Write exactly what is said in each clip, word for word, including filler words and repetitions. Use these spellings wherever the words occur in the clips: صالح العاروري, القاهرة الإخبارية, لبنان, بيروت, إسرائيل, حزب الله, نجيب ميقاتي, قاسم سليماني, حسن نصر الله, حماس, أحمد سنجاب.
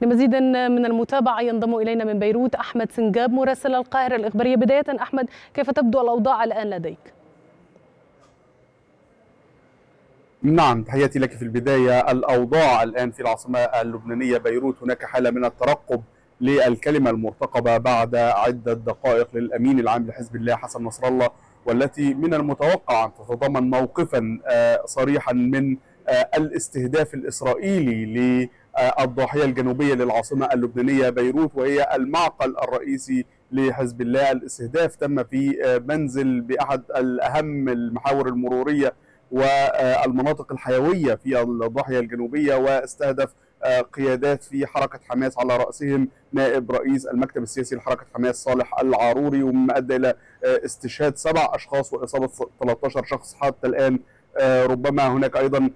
لمزيد من المتابعة ينضم إلينا من بيروت أحمد سنجاب مراسل القاهرة الإخبارية. بداية أحمد، كيف تبدو الأوضاع الآن لديك؟ نعم، تحياتي لك. في البداية، الأوضاع الآن في العاصمة اللبنانية بيروت هناك حالة من الترقب للكلمة المرتقبة بعد عدة دقائق للأمين العام لحزب الله حسن نصر الله، والتي من المتوقع أن تتضمن موقفا صريحا من الاستهداف الإسرائيلي للضاحية الجنوبية للعاصمة اللبنانية بيروت، وهي المعقل الرئيسي لحزب الله. الاستهداف تم في منزل بأحد الأهم المحاور المرورية والمناطق الحيوية في الضاحية الجنوبية، واستهدف قيادات في حركة حماس على رأسهم نائب رئيس المكتب السياسي لحركة حماس صالح العاروري، وما أدى إلى استشهاد سبع أشخاص وإصابة ثلاثة عشر شخص حتى الآن. ربما هناك أيضا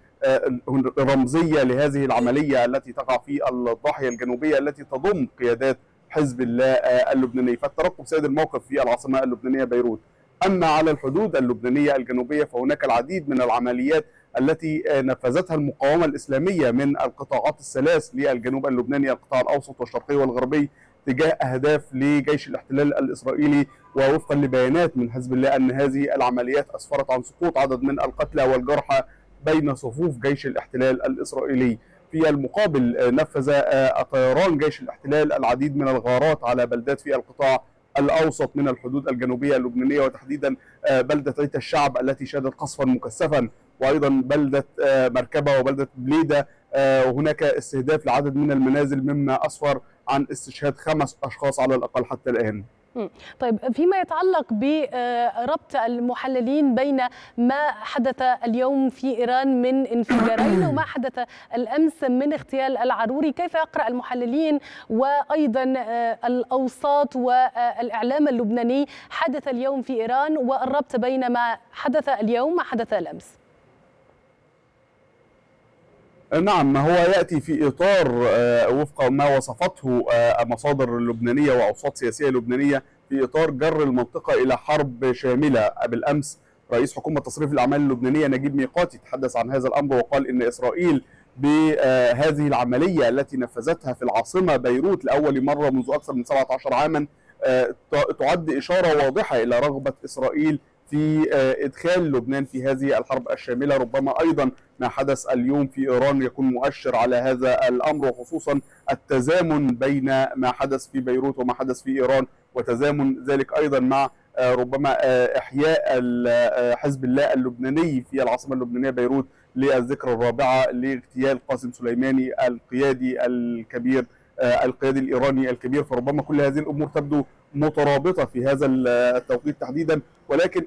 رمزية لهذه العملية التي تقع في الضاحية الجنوبية التي تضم قيادات حزب الله اللبناني. فالترقب سيد الموقف في العاصمة اللبنانية بيروت. أما على الحدود اللبنانية الجنوبية فهناك العديد من العمليات التي نفذتها المقاومة الإسلامية من القطاعات الثلاث للجنوب اللبناني، القطاع الأوسط والشرقي والغربي، تجاه أهداف لجيش الاحتلال الإسرائيلي. ووفقا لبيانات من حزب الله أن هذه العمليات أسفرت عن سقوط عدد من القتلى والجرحى بين صفوف جيش الاحتلال الإسرائيلي. في المقابل نفذ طيران جيش الاحتلال العديد من الغارات على بلدات في القطاع الأوسط من الحدود الجنوبية اللبنانية، وتحديدا بلدة عيت الشعب التي شهدت قصفا مكثفا، وأيضا بلدة مركبة وبلدة بليدة، وهناك استهداف لعدد من المنازل مما أسفر عن استشهاد خمس أشخاص على الأقل حتى الآن. طيب، فيما يتعلق بربط المحللين بين ما حدث اليوم في إيران من انفجارين وما حدث الأمس من اغتيال العاروري، كيف يقرأ المحللين وأيضا الأوساط والإعلام اللبناني حدث اليوم في إيران والربط بين ما حدث اليوم وما حدث الأمس؟ نعم، هو يأتي في إطار وفق ما وصفته مصادر لبنانية وأوساط سياسية لبنانية في إطار جر المنطقة إلى حرب شاملة. بالأمس رئيس حكومة تصريف الأعمال اللبنانية نجيب ميقاتي تحدث عن هذا الأمر وقال إن إسرائيل بهذه العملية التي نفذتها في العاصمة بيروت لأول مرة منذ أكثر من سبعة عشر عاما تعد إشارة واضحة إلى رغبة إسرائيل في إدخال لبنان في هذه الحرب الشاملة. ربما أيضا ما حدث اليوم في إيران يكون مؤشر على هذا الأمر، وخصوصا التزامن بين ما حدث في بيروت وما حدث في إيران، وتزامن ذلك أيضا مع ربما إحياء حزب الله اللبناني في العاصمة اللبنانية بيروت للذكرى الرابعة لاغتيال قاسم سليماني القيادي الكبير القيادي الإيراني الكبير. فربما كل هذه الأمور تبدو مترابطة في هذا التوقيت تحديدا، ولكن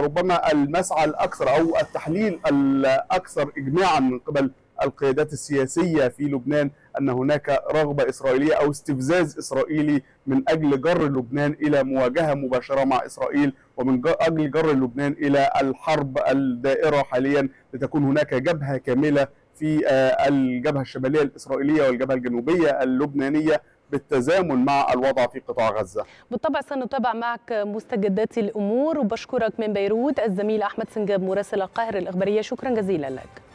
ربما المسعى الأكثر أو التحليل الأكثر إجماعا من قبل القيادات السياسية في لبنان أن هناك رغبة إسرائيلية أو استفزاز إسرائيلي من أجل جر لبنان إلى مواجهة مباشرة مع إسرائيل، ومن أجل جر لبنان إلى الحرب الدائرة حاليا، لتكون هناك جبهة كاملة في الجبهة الشمالية الإسرائيلية والجبهة الجنوبية اللبنانية بالتزامن مع الوضع في قطاع غزة. بالطبع سنتابع معك مستجدات الأمور، وبشكرك من بيروت الزميل أحمد سنجاب مراسل القاهرة الإخبارية. شكرا جزيلا لك.